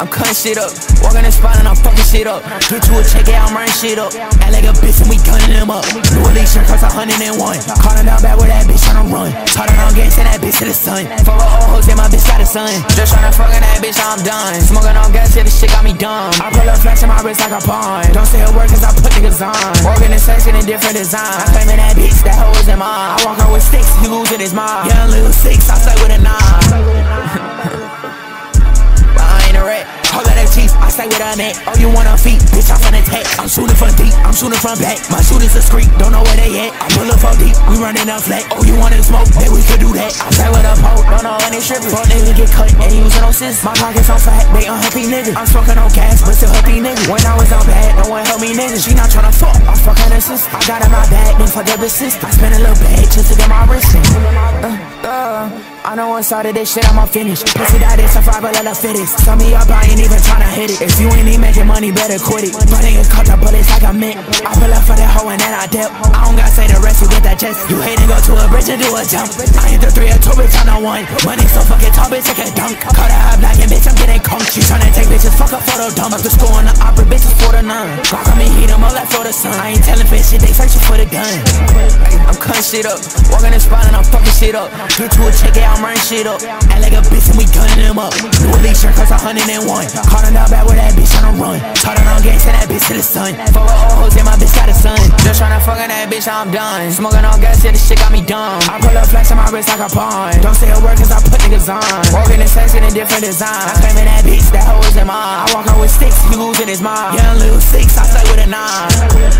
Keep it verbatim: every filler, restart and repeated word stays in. I'm cutting shit up. Walk in the spot and I'm fucking shit up. Get you a check it, I'm running shit up. Act like a bitch and we gunning them up. New Alicia cost a hundred and one. Calling down back with that bitch on the run. Taught her on gas and that bitch to the sun. Fuck her old hoes and my bitch got a son. Just tryna fuck in that bitch, I'm done. Smoking on gas, yeah, this shit got me dumb. I pull up flash in my wrist like a bond. Don't say a word cause I put niggas on. Walking in section in different design. I claim in that bitch, that hoe isn't mine. I walk her with sticks, he losing his mind. Young little six, I stay with a nine. I stay with a net, oh you want a feet, bitch I'm finna attack. I'm shooting from deep, I'm shooting from back. My shooters a discreet, don't know where they at. I pull up from deep, we running up flat. Oh you wanna smoke, then we could do that. I stay with a pole, don't know when they trippin'. Fuck nigga get cut, and using no scissors. My pockets on fat, they unhappy niggas. I'm smoking on gas, but still happy niggas. When I was on bad, no one helped me niggas. She not tryna fuck, I'm fucking her sis. I got in my bag, then fuck that bitch sis. I spent a little bag just to get my wrist in. Uh, uh. I know one side of this shit, I'm all finished. Pussy that is survival of the fittest. Some of y'all ain't even tryna hit it. If you ain't even making money, better quit it. My niggas caught the bullets like a mint. I pull up for that hoe and then I dip. I don't gotta say the rest, you get that chest. You hate and go to a bridge and do a jump. I hit the three or two, bitch, I'm the one. Money so fucking tall, bitch, I can dunk. Caught her up like a bitch, I'm getting conked. She tryna take bitches, fuck a photo dump. Up the school on the opera, bitches for the nine. Rock on me, heat them up like for the sun. I ain't telling bitch shit, they searching for the gun. I'm cutting shit up. Walking in the spot and I'm fucking shit up. Get you a check out. I'm running shit up, act like a bitch and we gunning them up. New Alicia cost a hundred and one. Caught her down back with that bitch on the run. Taught her on gas and that bitch to the sun. Fuck her old hoes and my bitch got a son. Just tryna fuck in that bitch, I'm done. Smoking on gas, yeah, this shit got me dumb. I pull up flash on my wrist like a bond. Don't say a word cause I put niggas on. Walking in section in different design. I claim in that bitch, that hoe isn't mine. I walk her with sticks, you losing his mind. Young little six, I stay with a nine.